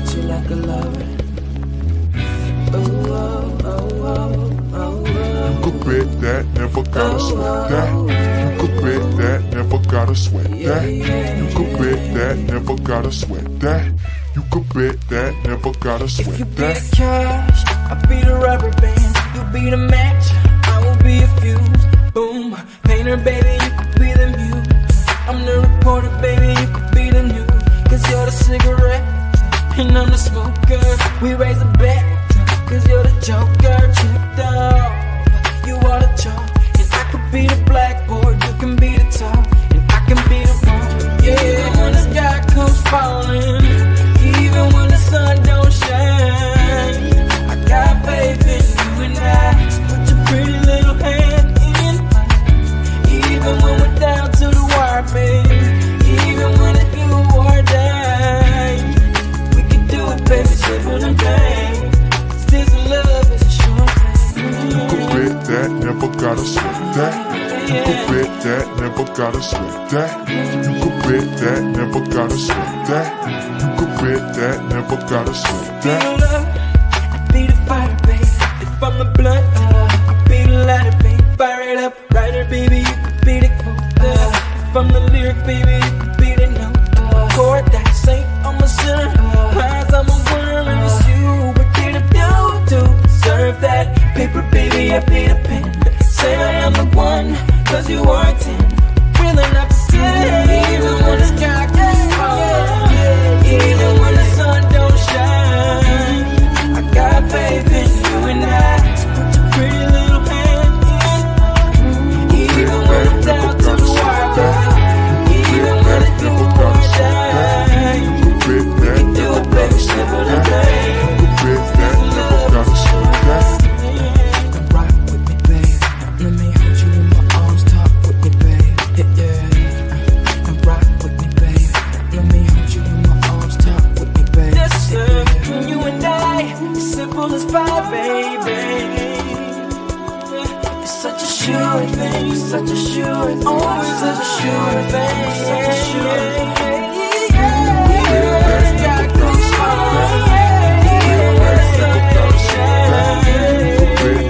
hurt you like a lover. Ooh, oh, oh, oh, oh, oh. You could bet that, never gotta sweat that. You could bet that, never gotta sweat that. You could bet that, never gotta sweat that. You could bet that, never gotta sweat that. If you be the cash, I'll be the rubber band. You be the match, I will be a fuse. Boom, painter, baby, you could be the muse. I'm the reporter, baby, you could be the news. Cause you're the cigarette, and I'm the smoker. We raise a bet, cause you're the joker. Tripped off, you are the chalk. And I could be the blackboard, you can be the top. And I can be the one, yeah, when the sky comes falling. Even when the sun don't shine, I got faith in you and I. Just put your pretty little hand in mine. Even when we're down to the wire, baby. Even when it's you or die, we can do it, baby. Simple and plain. This love is a sure thing. You could bet that, never gotta sweat that. You could bet that, never gotta sweat that. You could bet that, never gotta sweat that. Bet that, never gotta sweat that. Be the love, I be the fire, babe. If I'm the blood, I be the lighter, babe. Fire it up, writer, baby, you could be the quota. If I'm the lyric, baby, you could be the note. Chord that saint, I'm a sinner. Prize, I'm a winner, and it's you. But get a bill to serve that paper, baby, I be the pen. Say I am the one, cause you are 10. Feeling up to even when the sky gets cold. Even when the sun don't shine, I got faith in you and I. Just put your pretty little hand in. Even when I'm down to the wire, even when I do or die, we can do it, baby, simple and plain. This love is so bad. Come rock with me, babe. Let me hold you in my arms, talk with me, babe. Yeah, yeah. Come rock with me, babe. Let me hold you in my arms. Listen, you and I, it's simple as pie, baby. It's such a sure thing, it's such a sure thing, always such a sure thing, it's such a sure thing. You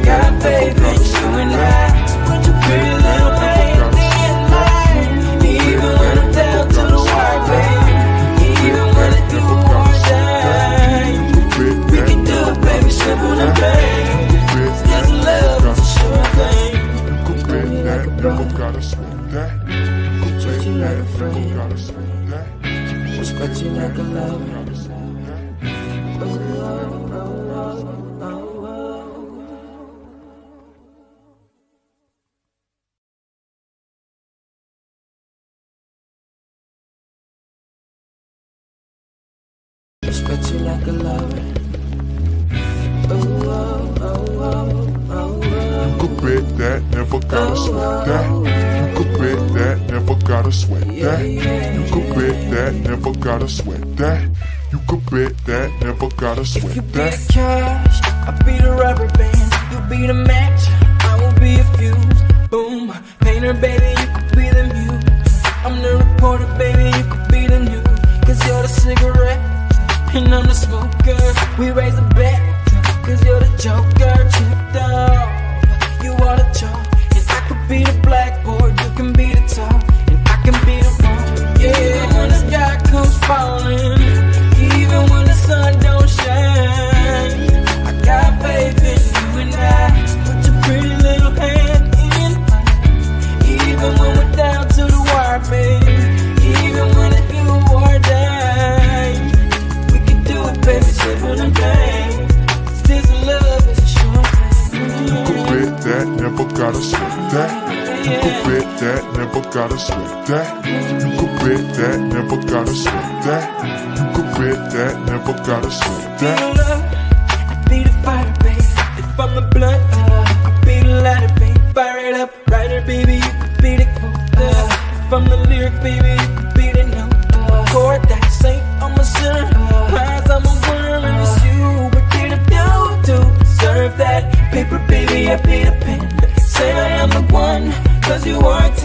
got faith in you and I. Just put your pretty little baby in mine. Even when I'm down to the wire, baby. Simple and plain. This love is a sure thing. You could bet that, never gotta sweat that. You could treat you like a friend, respect you like a lover. Respect you like a lover. That, never gotta sweat that. You could bet that, never gotta sweat that. You could bet that, never gotta sweat that. You could bet that, never gotta sweat that. If you be the cash, I'll be the rubber band. You be the match, I will be a fuse. Boom, painter, baby, you could be the muse. I'm the reporter, baby, you could be the news. Cause you're the cigarette, and I'm the smoker. We raise a bet, cause you're the joker. Tripped off, you are the chalk, and I could be the blackboard. You can be the top, and I can be the one. Yeah, when the sky comes falling, even when the sun don't shine, I got faith in you and I. Just put your pretty little hand in mine. Even when we're down to the wire, baby. Even when it's you or die, we can do it, baby, simple and plain. This love is a sure thing. You could bet that, never gotta sweat that. You could bet that, never gotta sweat that. You could bet that, never gotta sweat that. You could bet that, never gotta sweat that. Be the love, I be the fire, babe. If I'm the blood, I be the lighter, babe. Fire it up, writer, baby, you could be the quota. If I'm the lyric, baby, you could be the note. Chord that saint, I'm a sinner. Prize, I'm a winner, and it's you. But get a bill to serve that paper, baby, I be the pen. Say I am the one, cause you are 10.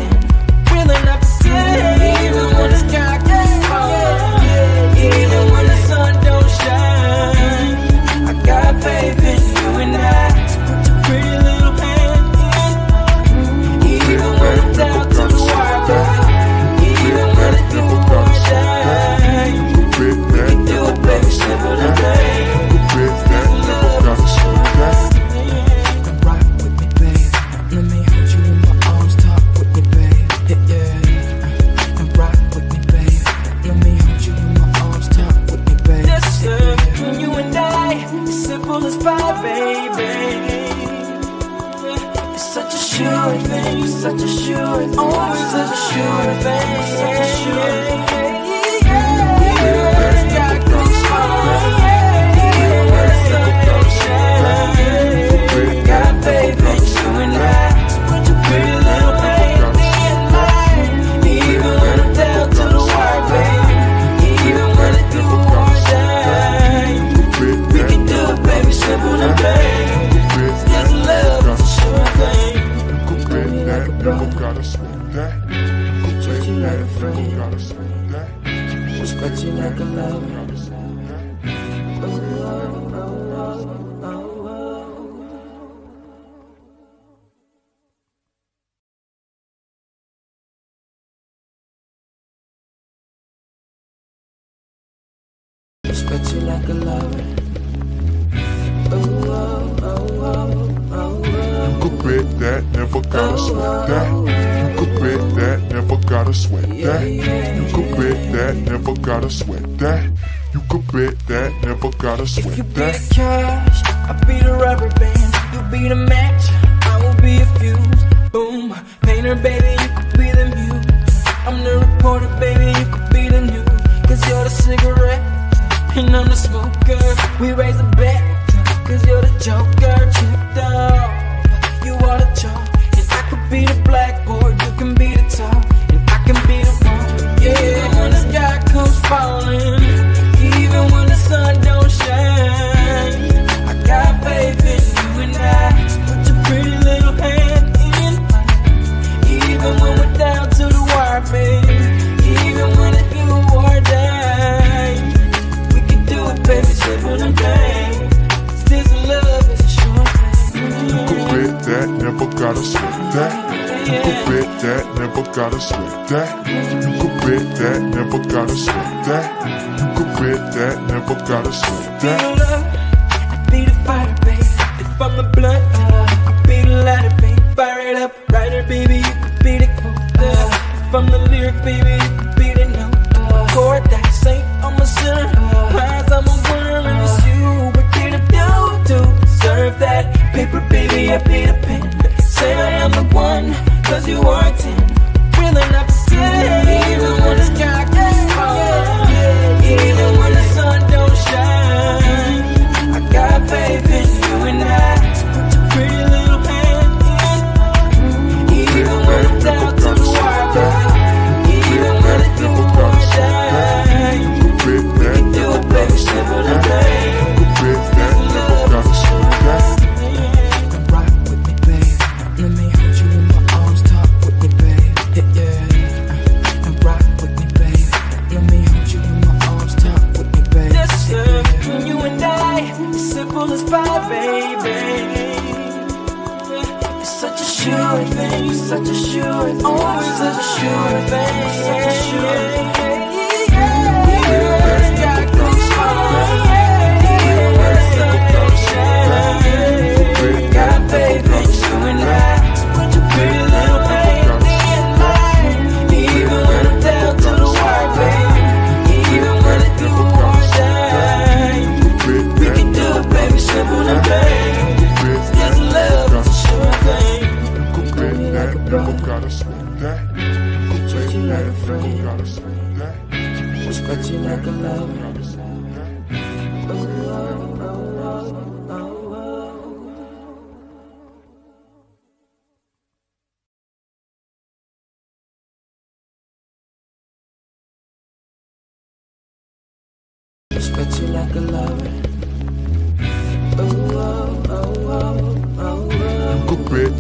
Feeling up to 10, even when the sky gets cold. Even when the sun don't shine. pull us by, baby. It's such a sure thing, it's such a sure thing, oh, it's such a sure thing, it's such a sure thing. Universe got control, universe got control. I got faith in you and I. But you like a lover. But you like a lover. You could bet that, never gotta sweat that. You could bet that, never gotta sweat that. You could bet that, never gotta sweat that. You could bet that, never gotta sweat that. If you be the cash, I'll be the rubber band. You be the match, I will be a fuse. Boom, painter, baby, you could be the muse. I'm the reporter, baby, you could be the news. 'Cause you're the cigarette, and I'm the smoker. We raise a bet, 'cause you're the joker. Chipped off, you are the joke. And I could be the blackboard, you can be the top. Can be the one, yeah. When the sky comes falling, even when the sun don't shine, I got faith in you and I. Put your pretty little hand in mine, even when we're down to the wire, baby. Even when it's you or die, we can do it, baby. Simple and plain. This love is a sure thing. You could bet that, never gotta sweat that. You could bet that, never gotta sweat that. You could bet that, never gotta sweat that. You could bet that, never gotta sweat that. Be the love, I be the fire, babe. If I'm the blood, you could be the lighter, babe. Fire it up, writer, baby, you could be the quote. If I'm the lyric, baby, you could be the note. Four dice, saint, I'm a sinner. Lies, I'm a winner, and it's you. What can I do to deserve that? Paper, baby, I be the pen. Say I am the one, 'cause you are 10. Feeling up to say, even when the sky gets cold, even when the sun don't shine, I got faith in you and I. Put your pretty little hand in, even when I'm down to the wire, even when I do or die, we can do it, baby, simple and plain. Such a sure thing, oh, it's such a sure thing, it's such a sure thing. Universe got control, universe got faith in you and I. Put your pretty little pain in mine, even when I'm down to the wire, baby. Even when I do or die, we can do it, baby, simple and plain. This love is a sure thing. Never gotta sweat that. Treat you like a friend. Respect you like a lover. Respect you like a lover.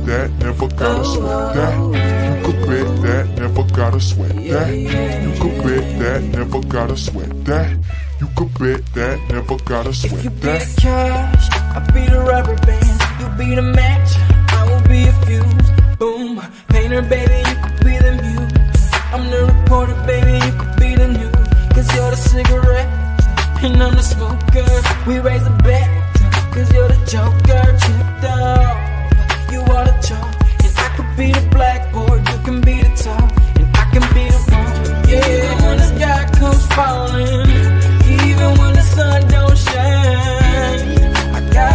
That, never gotta sweat that. You could bet that, never gotta sweat that. You could bet that, never gotta sweat that. You could bet that, never gotta sweat that. If you be the cash, I'll be the rubber band. You be the match, I will be a fuse. Boom, painter, baby, you could be the muse. I'm the reporter, baby, you could be the news. 'Cause you're the cigarette, and I'm the smoker. We raise a bet, 'cause you're the joker. Chipped off, you are the joke. And I could be the blackboard, you can be the top. And I can be the one, yeah. When the sky comes falling, even when the sun don't shine, I got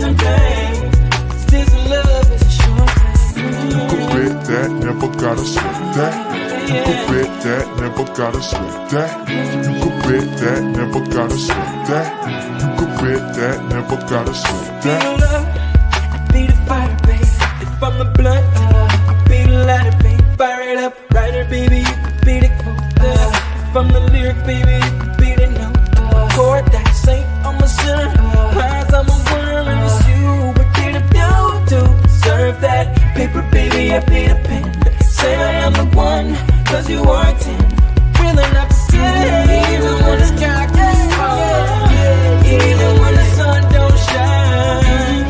them things. This love is a sure thing. You could bet that, never gotta slip that. You could bet that, never gotta slip that. You could bet that, never gotta slip that. You could bet that, never gotta slip that. Be the love, be the fire, babe. If I'm the blood, I be the lighter, babe. Fire it up, brighter, baby. You could be the quota. If I'm the lyric, baby, you could be the note. Chord that saint, I'm a sinner. Prize, I'm a winner, and it's you. But get a bill to serve that paper, baby. I be the pen. Say I am the one, 'cause you are 10. Feeling up to even when the sky gets cold, even when the sun don't shine.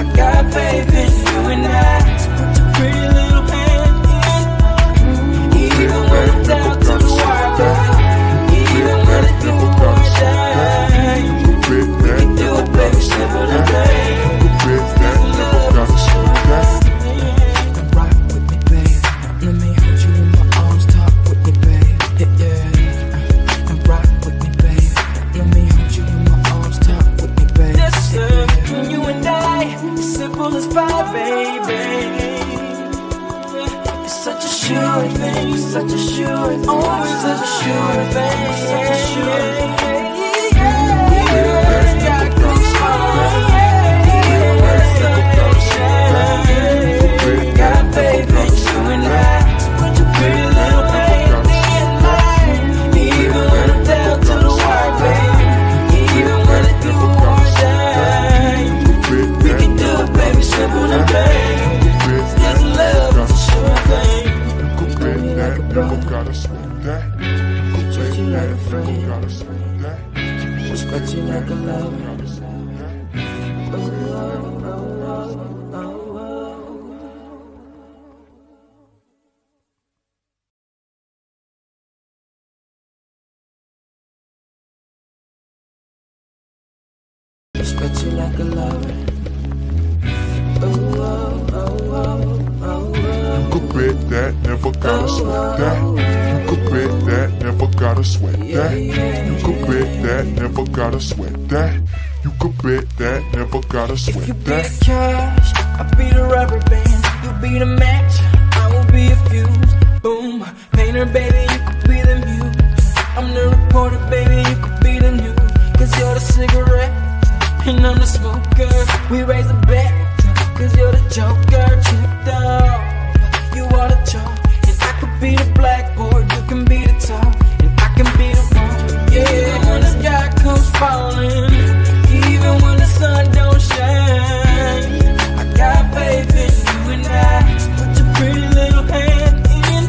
I got faith in you and I. So put your pretty little hand in. Even when I'm down to the water, even when it's through the sunshine, we can do it, baby, shiver the rain. This love is yours. You can rock with me, babe. Let me hold you in my arms, talk with me, babe. Yeah, yeah. And rock with me, babe. Let me hold you in my arms, talk with me, babe. This love between you and I, simple as pie, baby. It's such a sure thing, such a sure thing, always such a sure thing, such a sure thing. If you be the cash, I'll be the rubber band. You'll be the match, I will be a fuse. Boom, painter, baby, you could be the muse. I'm the reporter, baby, you could be the news. 'Cause you're the cigarette, and I'm the smoker. We raise a bet, 'cause you're the joker. Tripped off, you are the chalk. And I could be the blackboard, you can be the top. And I can be the one, yeah. When the sky comes falling, even when the sun don't, I got faith in you and I. So put your pretty little hand in.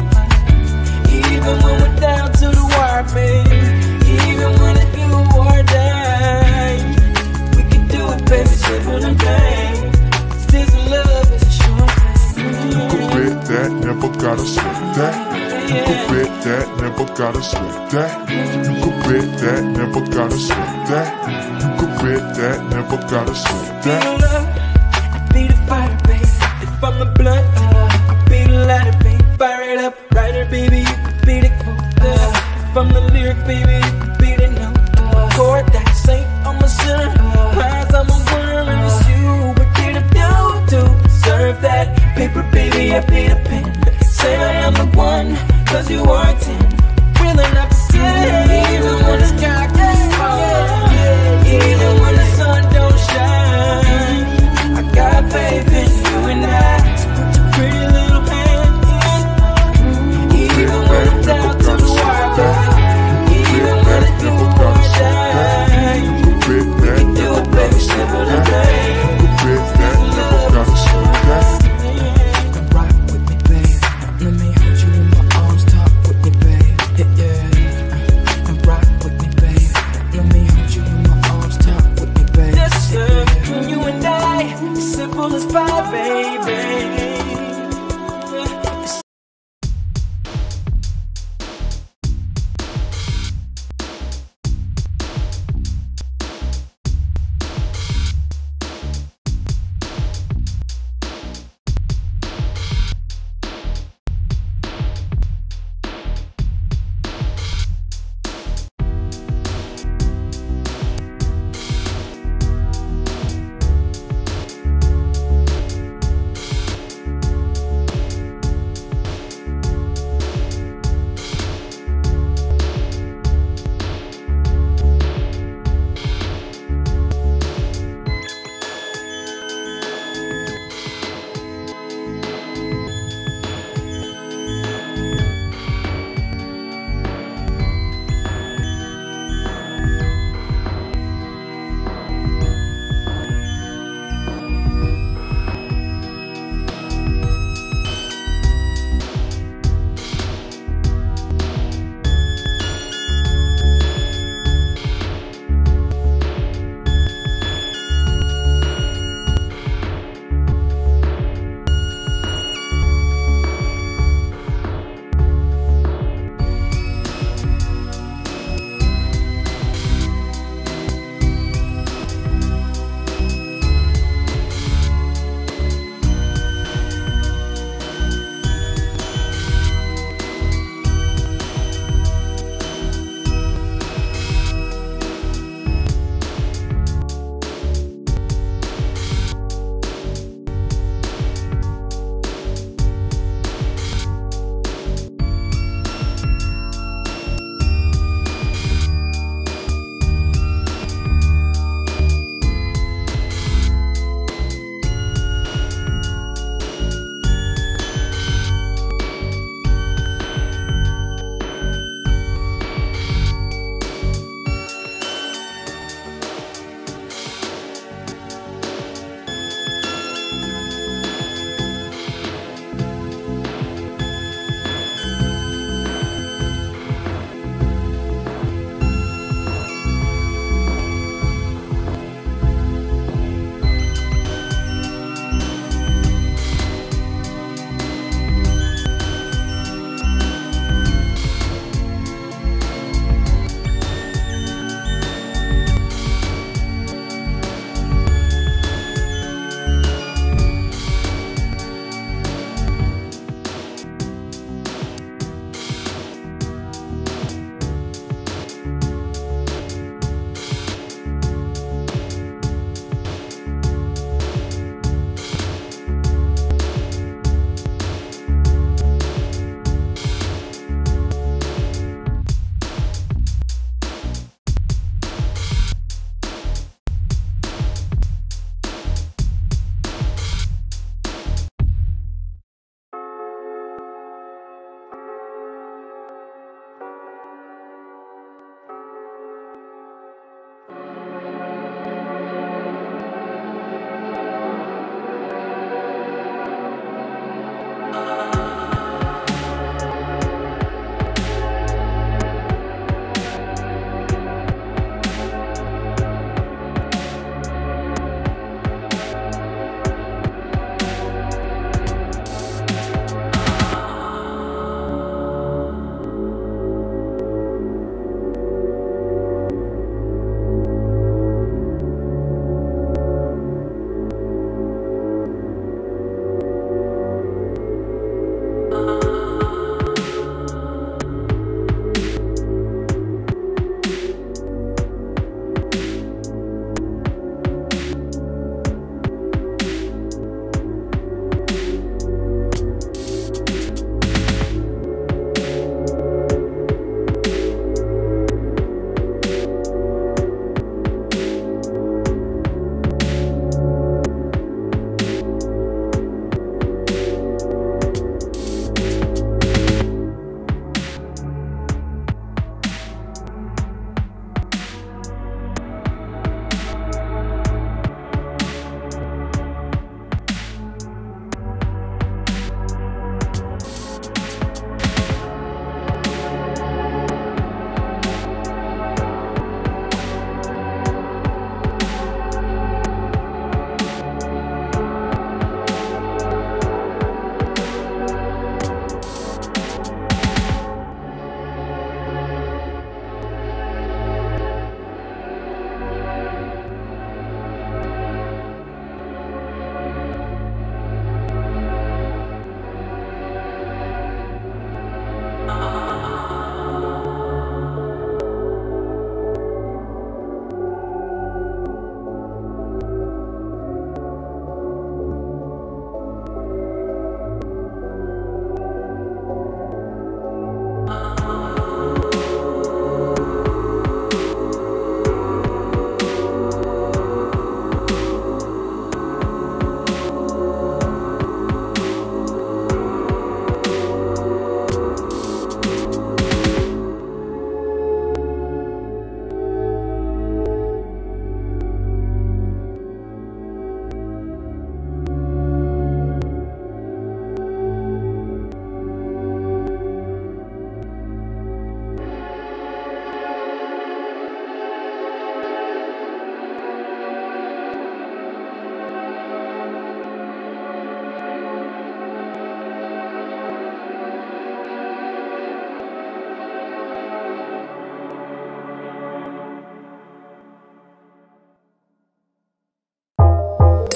Even when we're down to the wire, baby. Even when it's you or die, we can do it, baby, simple and plain. This love is a sure thing. You could bet that, never gotta slip that. You could bet that, never gotta slip that. You could bet that, never gotta slip that. Bet that, never gotta slip that. Be the love, I be the fighter, babe. If I'm the blood, I be the lighter, babe. Fire it up, brighter, baby, you could be the quota. If I'm the lyric, baby, you could be the note. Chord that saint, I'm a sinner. Prize, I'm a winner, and it's you. But get a bill to serve that paper, baby, I be the pen. Say I am the one, 'cause you are 10. Feeling up to 10, even when the sky gets cold. Even when the sun don't shine, I got faith in you and I. So put your pretty little hand in. Even when I'm down to the wire, even when it's through the sunshine, we can do it, baby, simple and plain.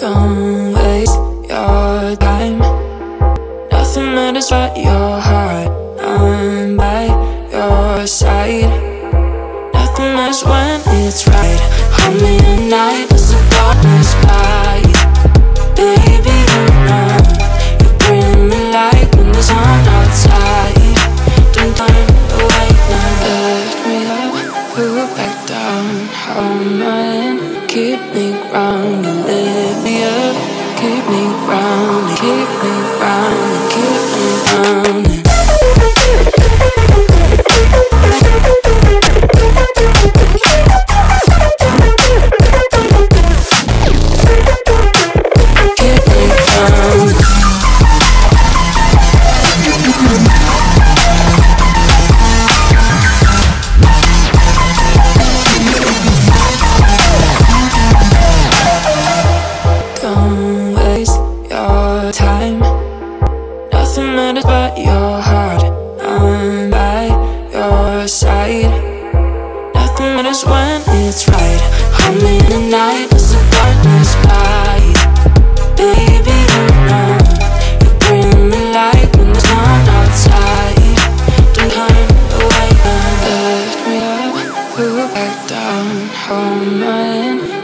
Don't waste your time. Nothing matters but your heart. I'm by your side. Nothing matters when it's right. Hold me tonight as the darkness flies. Baby, you know you bring me light when the sun outside. Don't turn away now. Lift me up, pull back down. Hold my hand, keep me grounded. Lift me up, keep me grounded. Keep me grounded, keep me grounded.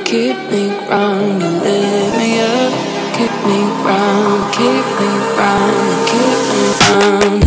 Keep me grounded, keep me grounded, keep me grounded.